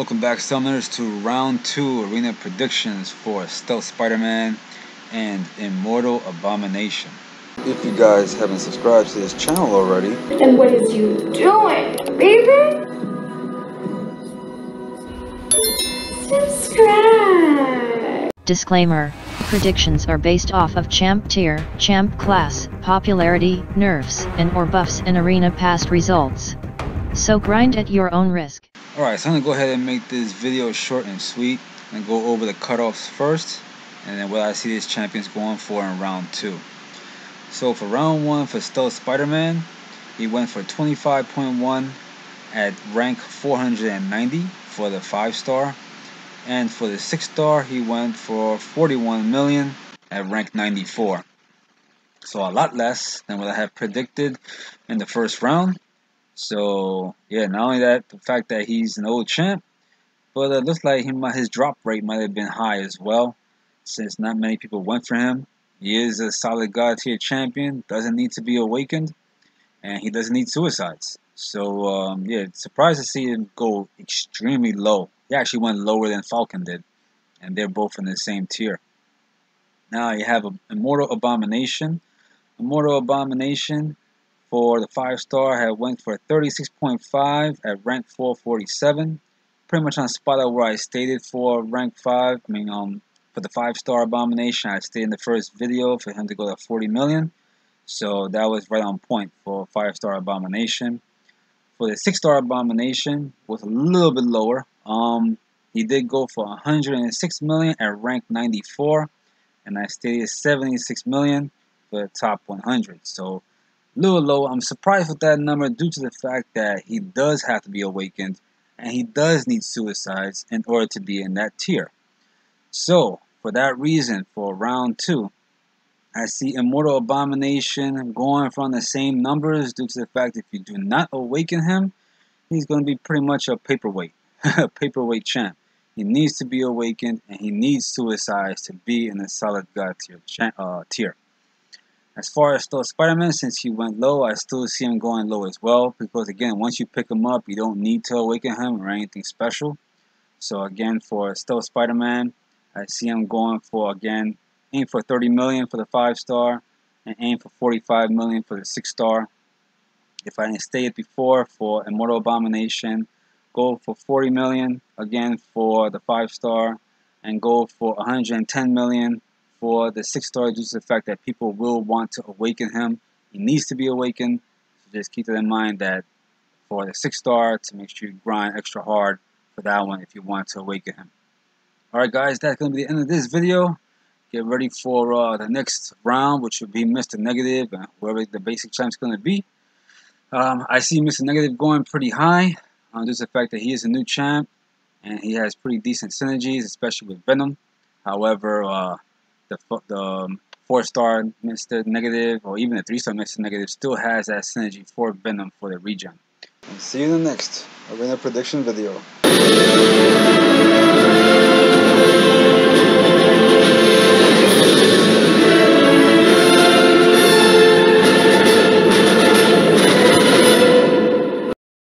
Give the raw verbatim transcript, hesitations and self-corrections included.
Welcome back, Summoners, to round two arena predictions for Stealth Spider-Man and Immortal Abomination. If you guys haven't subscribed to this channel already, then what is you doing, baby? Subscribe! Disclaimer. Predictions are based off of champ tier, champ class, popularity, nerfs, and or buffs in arena past results. So grind at your own risk. Alright, so I'm going to go ahead and make this video short and sweet and go over the cutoffs first, and then what I see these champions going for in round two. So for round one, for Stealth Spider-Man, he went for twenty-five point one at rank four hundred ninety for the five star, and for the six star he went for forty-one million at rank ninety-four. So a lot less than what I had predicted in the first round. So yeah, not only that, the fact that he's an old champ, but it looks like he might, his drop rate might have been high as well, since not many people went for him. He is a solid god tier champion, doesn't need to be awakened, and he doesn't need suicides. So um, yeah, surprised to see him go extremely low. He actually went lower than Falcon did, and they're both in the same tier. Now you have Immortal Abomination. Immortal Abomination for the five star had went for thirty-six point five at rank four forty-seven. Pretty much on spot where I stated for rank five. I mean, um, for the five star Abomination, I stated in the first video for him to go to forty million. So that was right on point for five star Abomination. For the six star Abomination, was a little bit lower. Um, he did go for one hundred six million at rank ninety-four. And I stated seventy-six million for the top one hundred. So a little low. I'm surprised with that number due to the fact that he does have to be awakened and he does need suicides in order to be in that tier. So for that reason, for round two, I see Immortal Abomination going from the same numbers due to the fact that if you do not awaken him, he's going to be pretty much a paperweight, a paperweight champ. He needs to be awakened and he needs suicides to be in a solid god tier. Uh, tier. As far as Stealth Spider-Man, since he went low, I still see him going low as well, because again, once you pick him up, you don't need to awaken him or anything special. So again, for Stealth Spider-Man, I see him going for, again, aim for thirty million for the five star and aim for forty-five million for the six star. If I didn't state it before, for Immortal Abomination, go for forty million again for the five star and go for one hundred ten million for the six star due to the fact that people will want to awaken him. He needs to be awakened. So just keep that in mind, that for the six star, to make sure you grind extra hard for that one if you want to awaken him. Alright guys, that's going to be the end of this video. Get ready for uh, the next round, which would be Mister Negative, and whoever the basic champ's going to be. Um, I see Mister Negative going pretty high, um, due to the fact that he is a new champ and he has pretty decent synergies, especially with Venom. However, uh, The, the four star Mister Negative, or even the three star Mister Negative, still has that synergy for Venom for the regen. And see you in the next arena prediction video.